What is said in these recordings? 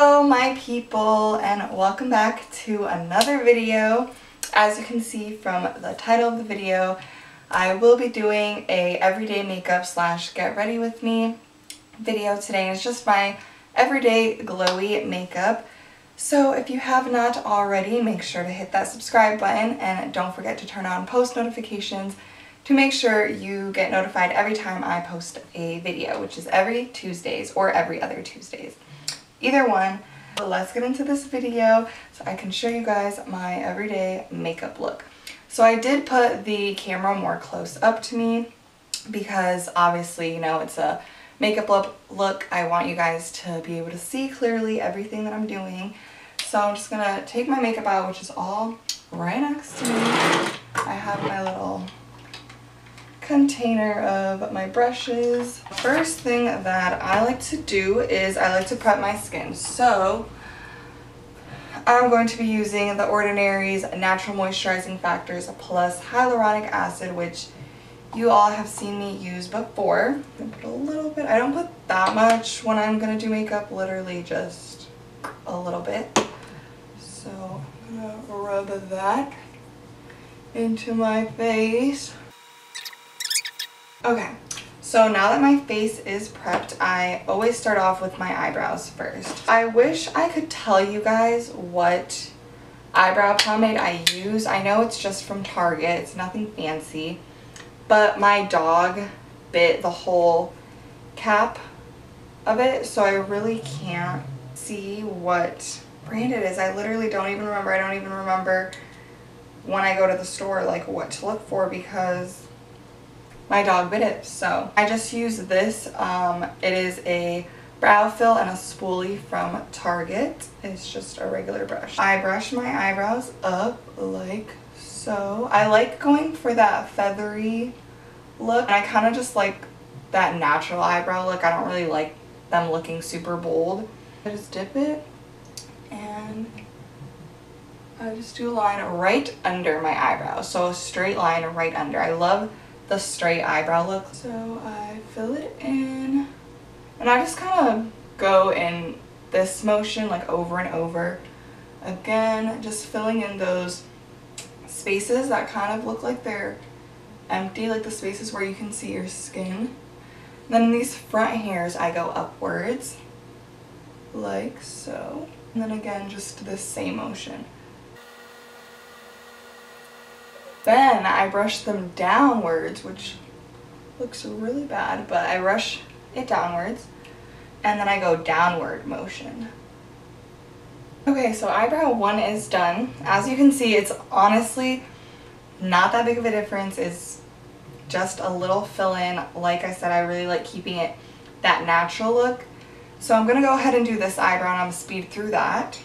Hello my people, and welcome back to another video. As you can see from the title of the video, I will be doing a everyday makeup slash get ready with me video today. It's just my everyday glowy makeup. So if you have not already, make sure to hit that subscribe button and don't forget to turn on post notifications to make sure you get notified every time I post a video, which is every Tuesdays or every other Tuesdays. Either one. But let's get into this video so I can show you guys my everyday makeup look. So I did put the camera more close up to me because obviously, you know, it's a makeup look. I want you guys to be able to see clearly everything that I'm doing. So I'm just gonna take my makeup out, which is all right next to me. I have my little container of my brushes. First thing that I like to do is I like to prep my skin. So I'm going to be using the Ordinary's Natural Moisturizing Factors Plus Hyaluronic Acid, which you all have seen me use before. I put a little bit. I don't put that much when I'm gonna do makeup, literally just a little bit. So I'm gonna rub that into my face. Okay, so now that my face is prepped, I always start off with my eyebrows first. I wish I could tell you guys what eyebrow pomade I use. I know it's just from Target, it's nothing fancy, but my dog bit the whole cap of it, so I really can't see what brand it is. I literally don't even remember. I don't even remember when I go to the store, like, what to look for because my dog bit it. So I just use this. It is a brow fill and a spoolie from Target. It's just a regular brush. I brush my eyebrows up like so. I like going for that feathery look, and I kind of just like that natural eyebrow look. I don't really like them looking super bold. I just dip it and I just do a line right under my eyebrow. So a straight line right under. I love the straight eyebrow look. So I fill it in and I just kind of go in this motion like over and over again, just filling in those spaces that kind of look like they're empty, like the spaces where you can see your skin. And then in these front hairs I go upwards like so, and then again just this same motion. Then I brush them downwards, which looks really bad, but I brush it downwards and then I go downward motion. Okay, so eyebrow one is done. As you can see, it's honestly not that big of a difference. It's just a little fill in. Like I said, I really like keeping it that natural look. So I'm gonna go ahead and do this eyebrow and I'm gonna speed through that.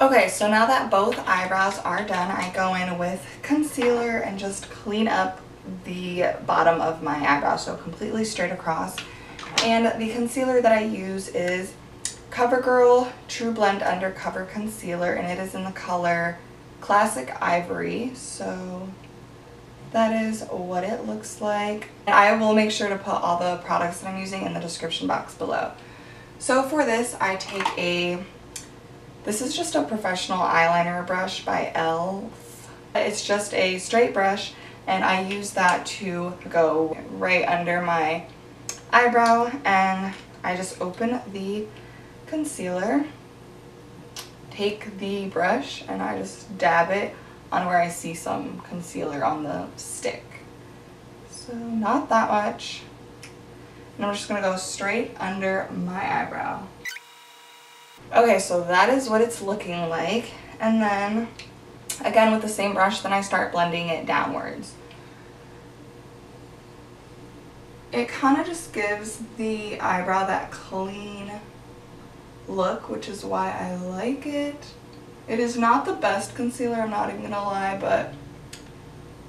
Okay, so now that both eyebrows are done, I go in with concealer and just clean up the bottom of my eyebrow, so completely straight across. And the concealer that I use is CoverGirl True Blend Undercover Concealer, and it is in the color Classic Ivory, so that is what it looks like. And I will make sure to put all the products that I'm using in the description box below. So for this, I take this is just a professional eyeliner brush by Elf. It's just a straight brush, and I use that to go right under my eyebrow, and I just open the concealer, take the brush, and I just dab it on where I see some concealer on the stick. So not that much. And I'm just gonna go straight under my eyebrow. Okay, so that is what it's looking like, and then again with the same brush, then I start blending it downwards. It kind of just gives the eyebrow that clean look, which is why I like it. It is not the best concealer, I'm not even gonna lie, but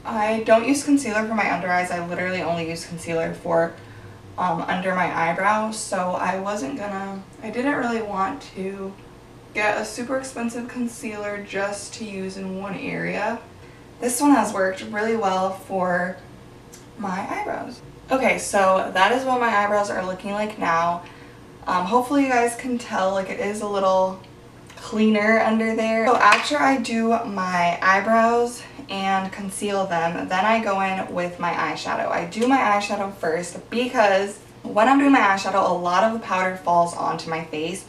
I don't use concealer for my under eyes. I literally only use concealer for under my eyebrow, so I didn't really want to get a super expensive concealer just to use in one area. This one has worked really well for my eyebrows. Okay, so that is what my eyebrows are looking like now. Hopefully you guys can tell, like, it is a little cleaner under there. So after I do my eyebrows and conceal them, then I go in with my eyeshadow. I do my eyeshadow first because when I'm doing my eyeshadow, a lot of the powder falls onto my face.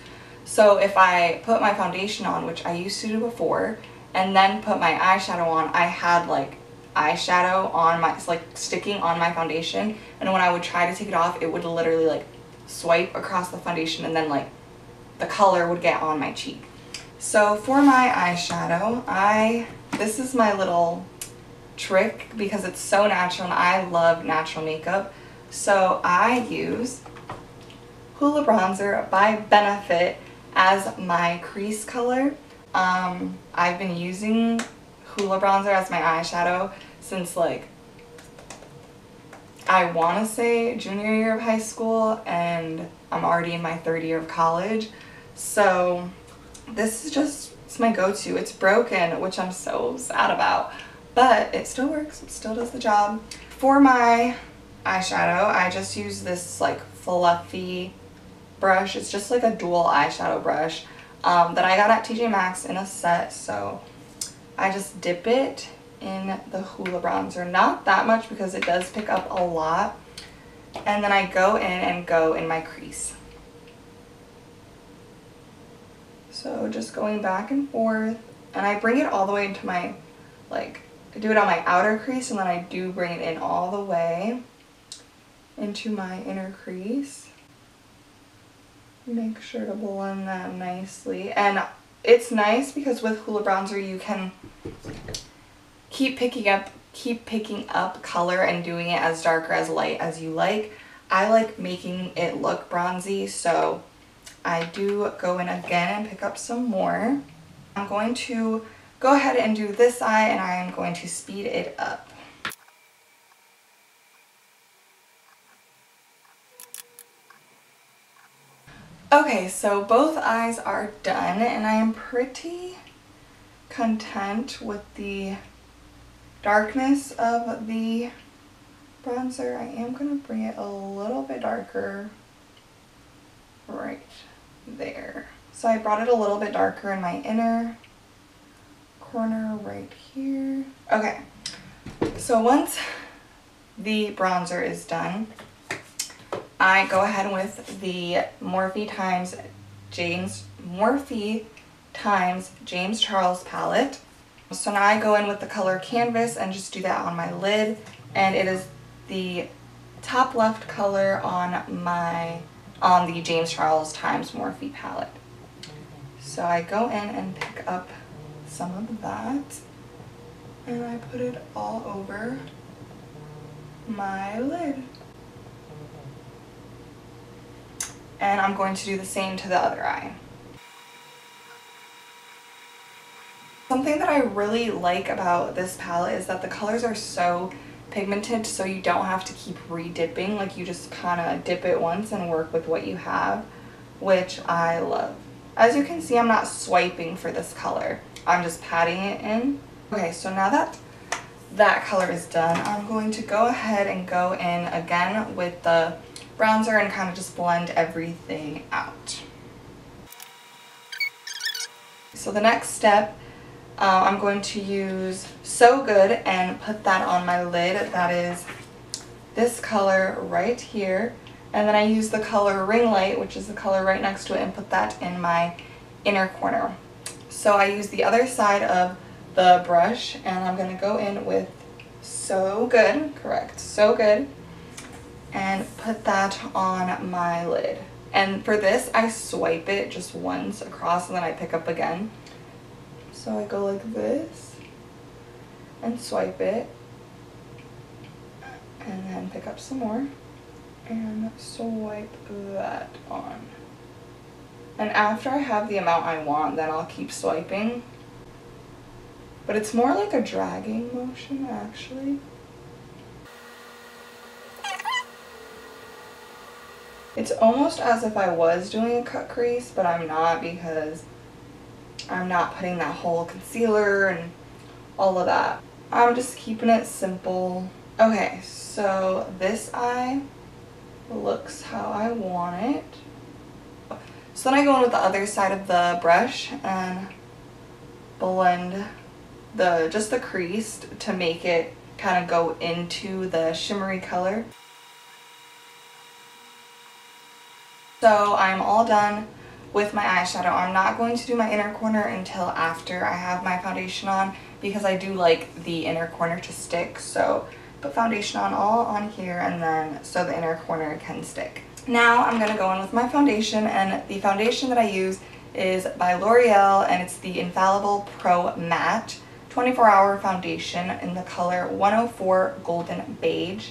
So if I put my foundation on, which I used to do before, and then put my eyeshadow on, I had like eyeshadow on my, like, sticking on my foundation, and when I would try to take it off, it would literally like swipe across the foundation and then like the color would get on my cheek. So for my eyeshadow, this is my little trick because it's so natural and I love natural makeup. So I use Hoola Bronzer by Benefit as my crease color. I've been using Hoola Bronzer as my eyeshadow since, like, I want to say junior year of high school, and I'm already in my third year of college. So this is just, it's my go-to. It's broken, which I'm so sad about, but it still works. It still does the job. For my eyeshadow, I just use this like fluffy brush. It's just like a dual eyeshadow brush that I got at TJ Maxx in a set. So I just dip it in the Hoola Bronzer, not that much because it does pick up a lot, and then I go in and go in my crease. So just going back and forth, and I bring it all the way into my, like, I do it on my outer crease, and then I do bring it in all the way into my inner crease. Make sure to blend that nicely. And it's nice because with Hoola Bronzer you can keep picking up color and doing it as dark or as light as you like. I like making it look bronzy, so I do go in again and pick up some more. I'm going to go ahead and do this eye, and I am going to speed it up. Okay, so both eyes are done, and I am pretty content with the darkness of the bronzer. I am going to bring it a little bit darker right there. So I brought it a little bit darker in my inner corner right here. Okay, so once the bronzer is done, I go ahead with the Morphe x James Charles palette. So now I go in with the color Canvas and just do that on my lid, and it is the top left color on my the James Charles times Morphe palette. So I go in and pick up some of that, and I put it all over my lid. And I'm going to do the same to the other eye. Something that I really like about this palette is that the colors are so pigmented, so you don't have to keep re-dipping. Like, you just kind of dip it once and work with what you have, which I love. As you can see, I'm not swiping for this color. I'm just patting it in. Okay, so now that that color is done, I'm going to go ahead and go in again with the bronzer and kind of just blend everything out. So the next step, I'm going to use So Good and put that on my lid. That is this color right here, and then I use the color Ring Light, which is the color right next to it, and put that in my inner corner. So I use the other side of the brush, and I'm going to go in with So Good, correct, So Good, and put that on my lid. And for this, I swipe it just once across, and then I pick up again. So I go like this and swipe it, and then pick up some more and swipe that on. And after I have the amount I want, then I'll keep swiping. But it's more like a dragging motion, actually. It's almost as if I was doing a cut crease, but I'm not, because I'm not putting that whole concealer and all of that. I'm just keeping it simple Okay, so this eye looks how I want it. So then I go in with the other side of the brush and blend just the crease to make it kind of go into the shimmery color. So I'm all done with my eyeshadow. I'm not going to do my inner corner until after I have my foundation on, because I do like the inner corner to stick. So put foundation on all on here, and then so the inner corner can stick. Now I'm going to go in with my foundation, and the foundation that I use is by L'Oreal, and it's the Infallible Pro Matte 24 Hour Foundation in the color 104 Golden Beige.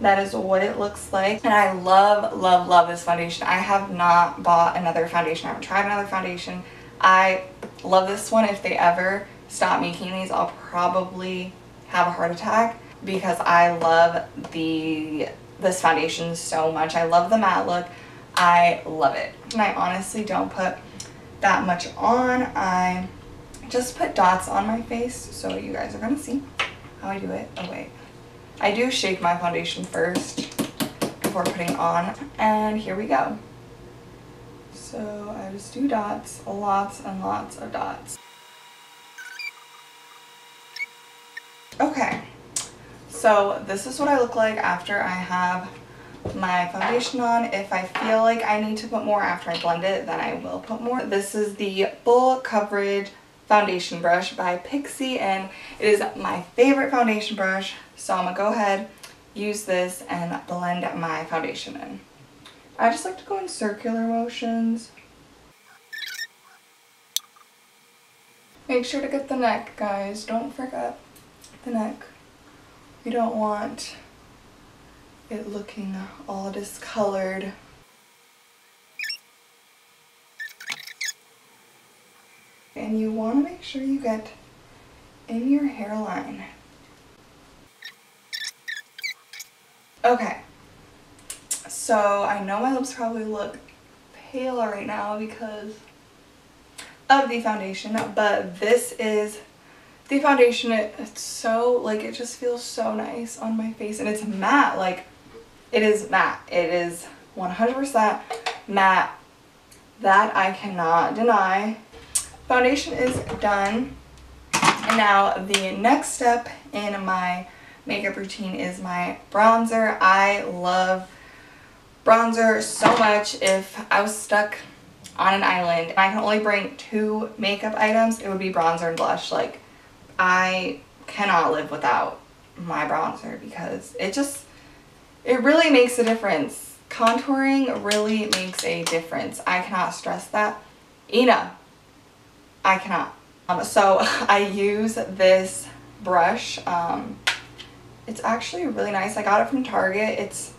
That is what it looks like, and I love, love, love this foundation. I have not bought another foundation. I haven't tried another foundation. I love this one. If they ever stop making these, I'll probably have a heart attack, because I love this foundation so much. I love the matte look. I love it. And I honestly don't put that much on. I just put dots on my face, so you guys are going to see how I do it. Oh, wait. I do shake my foundation first before putting on, and here we go. So I just do dots, lots and lots of dots. Okay, so this is what I look like after I have my foundation on. If I feel like I need to put more after I blend it, then I will put more. This is the Full Coverage Foundation Brush by Pixi, and it is my favorite foundation brush. So I'm gonna go ahead, use this, and blend my foundation in. I just like to go in circular motions. Make sure to get the neck, guys. Don't forget the neck. You don't want it looking all discolored. And you want to make sure you get in your hairline. Okay, so I know my lips probably look pale right now because of the foundation, but this is the foundation. It's so, like, it just feels so nice on my face, and it's matte. Like, it is matte. It is 100% matte. That I cannot deny. Foundation is done, and now the next step in my makeup routine is my bronzer. I love bronzer so much. If I was stuck on an island and I can only bring two makeup items, it would be bronzer and blush. Like, I cannot live without my bronzer, because it really makes a difference. Contouring really makes a difference. I cannot stress that enough. I cannot. So I use this brush. It's actually really nice. I got it from Target. It's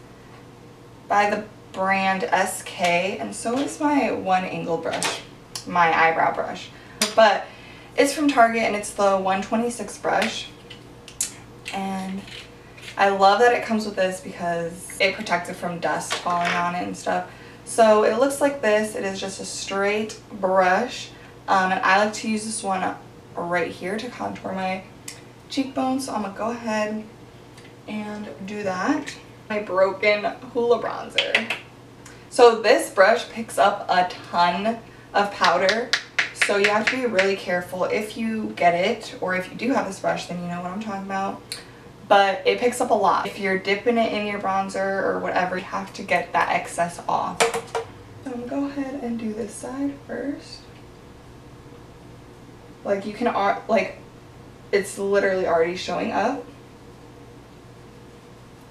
by the brand SK, and so is my one angle brush, my eyebrow brush. But it's from Target, and it's the 126 brush. And I love that it comes with this because it protects it from dust falling on it and stuff. So it looks like this. It is just a straight brush. And I like to use this one right here to contour my cheekbones, so I'm gonna go ahead and do that. My broken Hoola bronzer. So this brush picks up a ton of powder, so you have to be really careful if you get it, or if you do have this brush, then you know what I'm talking about. But it picks up a lot. If you're dipping it in your bronzer or whatever, you have to get that excess off. So I'm gonna go ahead and do this side first. Like, you can, like, it's literally already showing up.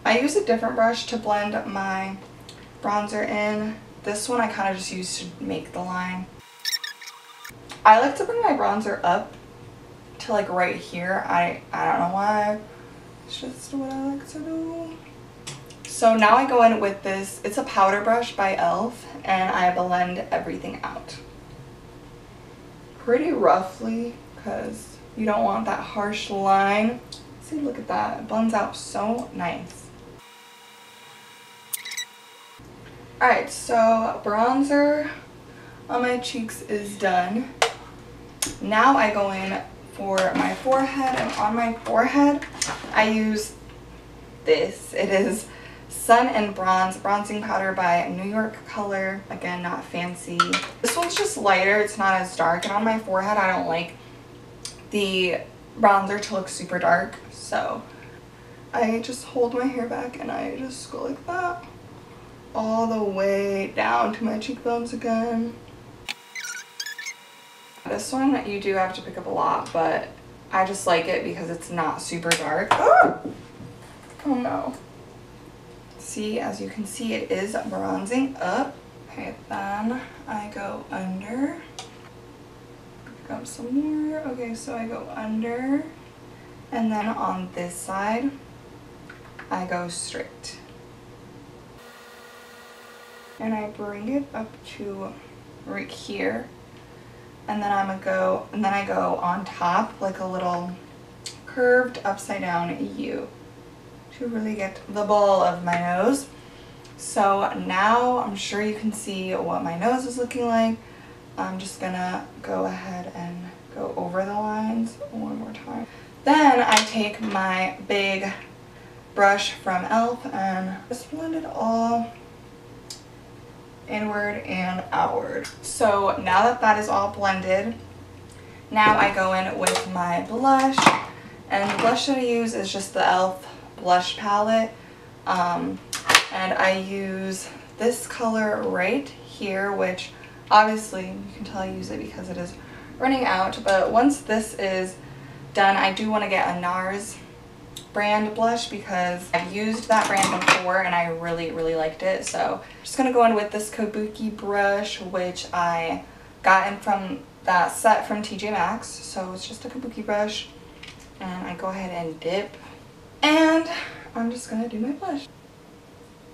I use a different brush to blend my bronzer in. This one I kind of just use to make the line. I like to bring my bronzer up to, like, right here. I don't know why. It's just what I like to do. So now I go in with this. It's a powder brush by Elf, and I blend everything out. Pretty roughly, because you don't want that harsh line. See, look at that. It blends out so nice. Alright, so bronzer on my cheeks is done. Now I go in for my forehead, and on my forehead I use this. It is Sun and Bronze Bronzing Powder by New York Color. Again, not fancy. This one's just lighter. It's not as dark. And on my forehead, I don't like the bronzer to look super dark. So I just hold my hair back and I just go like that all the way down to my cheekbones again. This one, you do have to pick up a lot, but I just like it because it's not super dark. Ah! Oh no. See, as you can see, it is bronzing up. Okay, then I go under. Pick up some more. Okay, so I go under. And then on this side, I go straight. And I bring it up to right here. And then I go on top like a little curved upside down U to really get the ball of my nose. So now I'm sure you can see what my nose is looking like. I'm just gonna go ahead and go over the lines one more time. Then I take my big brush from Elf and just blend it all inward and outward. So now that that is all blended, now I go in with my blush, and the blush that I use is just the Elf blush palette, and I use this color right here, which obviously you can tell I use it because it is running out, but once this is done, I do want to get a NARS brand blush because I've used that brand before and I really liked it. So I'm just gonna go in with this Kabuki brush, which I got in from that set from TJ Maxx. So it's just a Kabuki brush, and I go ahead and dip, and I'm just gonna do my blush,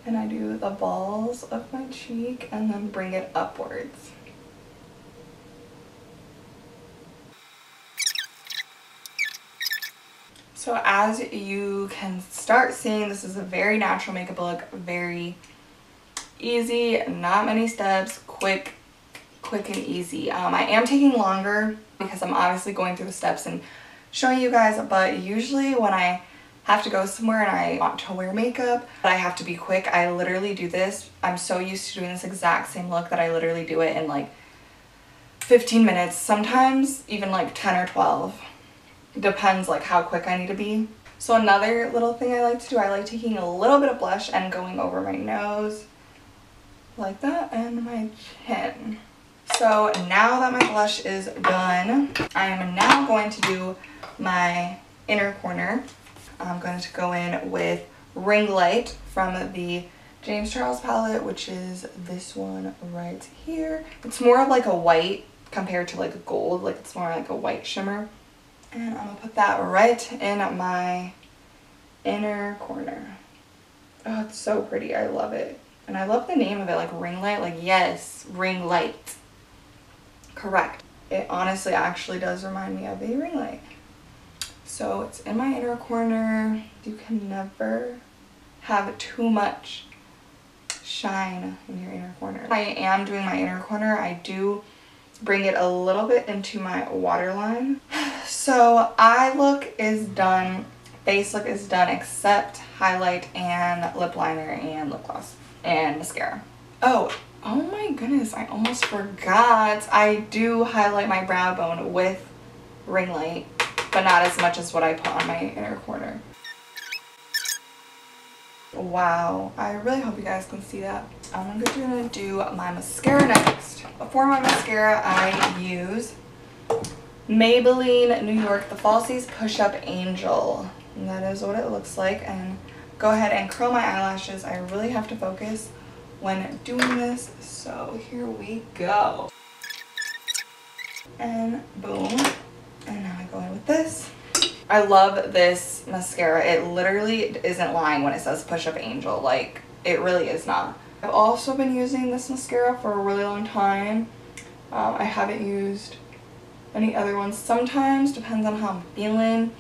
and I do the balls of my cheek and then bring it upwards. So as you can start seeing, this is a very natural makeup look, very easy, not many steps, quick and easy. I am taking longer because I'm obviously going through the steps and showing you guys, but usually when I have to go somewhere and I want to wear makeup, but I have to be quick, I literally do this. I'm so used to doing this exact same look that I literally do it in like 15 minutes, sometimes even like 10 or 12. Depends like how quick I need to be. So another little thing I like to do, I like taking a little bit of blush and going over my nose like that and my chin. So now that my blush is done, I am now going to do my inner corner. I'm going to go in with Ring Light from the James Charles palette, which is this one right here. It's more of like a white compared to like a gold, like it's more like a white shimmer. And I'm going to put that right in my inner corner. Oh, it's so pretty. I love it. And I love the name of it, like Ring Light. Like, yes, ring light. Correct. It honestly actually does remind me of a ring light. So it's in my inner corner. You can never have too much shine in your inner corner. I am doing my inner corner. I do bring it a little bit into my waterline. So eye look is done, face look is done, except highlight and lip liner and lip gloss and mascara. Oh my goodness, I almost forgot. I do highlight my brow bone with Ring Light, but not as much as what I put on my inner corner. Wow, I really hope you guys can see that. I'm gonna do my mascara next. For my mascara, I use Maybelline New York, the Falsies Push-Up Angel. And that is what it looks like. And go ahead and curl my eyelashes. I really have to focus when doing this. So here we go. And boom. And now I go in with this. I love this mascara. It literally isn't lying when it says Push-Up Angel. Like, it really is not. I've also been using this mascara for a really long time. I haven't used any other ones. Sometimes, depends on how I'm feeling.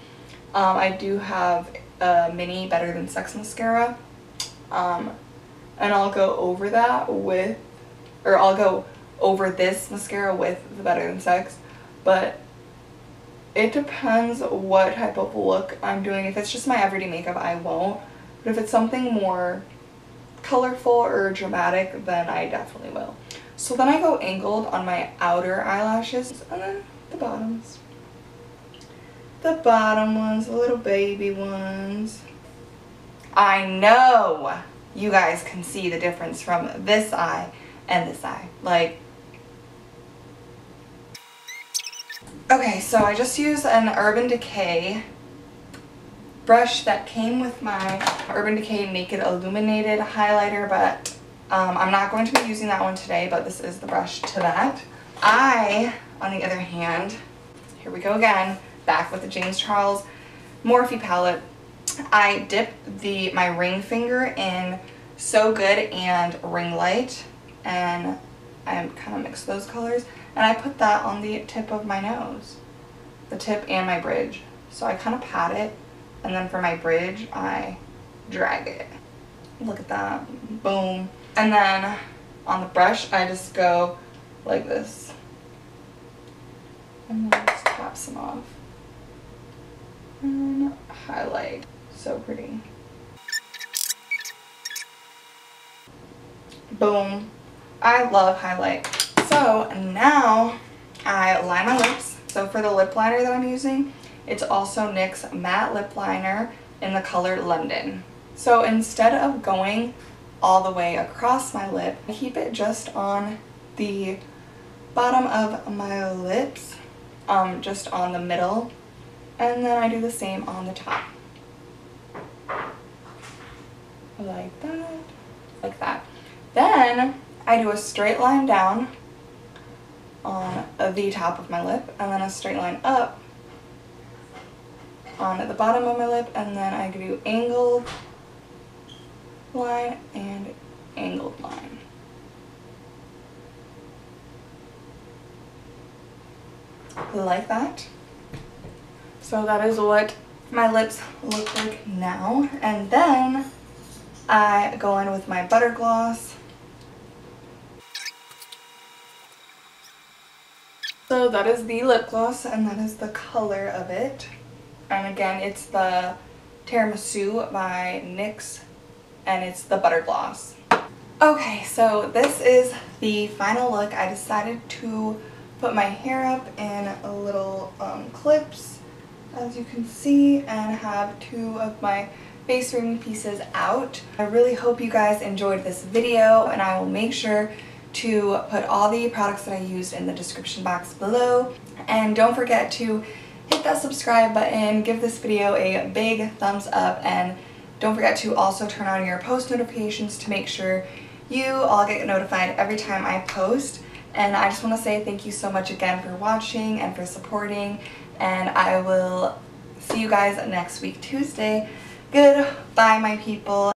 I do have a mini Better Than Sex mascara. And I'll go over that with, or I'll go over this mascara with the Better Than Sex. But it depends what type of look I'm doing. If it's just my everyday makeup, I won't. But if it's something more colorful or dramatic, then I definitely will. So then I go angled on my outer eyelashes and then the bottoms. The bottom ones, the little baby ones. I know you guys can see the difference from this eye and this eye. Like, okay, so I just used an Urban Decay brush that came with my Urban Decay Naked Illuminated highlighter, but I'm not going to be using that one today, but this is the brush to that. I, on the other hand, here we go again, back with the James Charles Morphe palette. I dip my ring finger in So Good and Ring Light, and I kind of mix those colors, and I put that on the tip of my nose, the tip and my bridge. So I kind of pat it, and then for my bridge, I drag it. Look at that. Boom. And then on the brush, I just go like this, and then just tap some off, and highlight. So pretty. Boom. I love highlight. So now I line my lips. So for the lip liner that I'm using, it's also NYX Matte Lip Liner in the color London. So instead of going all the way across my lip, I keep it just on the bottom of my lips, just on the middle, and then I do the same on the top. Like that, like that. Then I do a straight line down on the top of my lip, and then a straight line up on the bottom of my lip, and then I do angled line and angled line. Like that. So that is what my lips look like now, and then I go in with my butter gloss. So that is the lip gloss, and that is the color of it. And again, it's the Tiramisu by NYX, and it's the butter gloss. Okay, so this is the final look. I decided to put my hair up in little clips, as you can see, and have two of my face ring pieces out. I really hope you guys enjoyed this video, and I will make sure to put all the products that I used in the description box below. And don't forget to hit that subscribe button, give this video a big thumbs up, and don't forget to also turn on your post notifications to make sure you all get notified every time I post. And I just want to say thank you so much again for watching and for supporting, and I will see you guys next week, Tuesday. Goodbye, my people.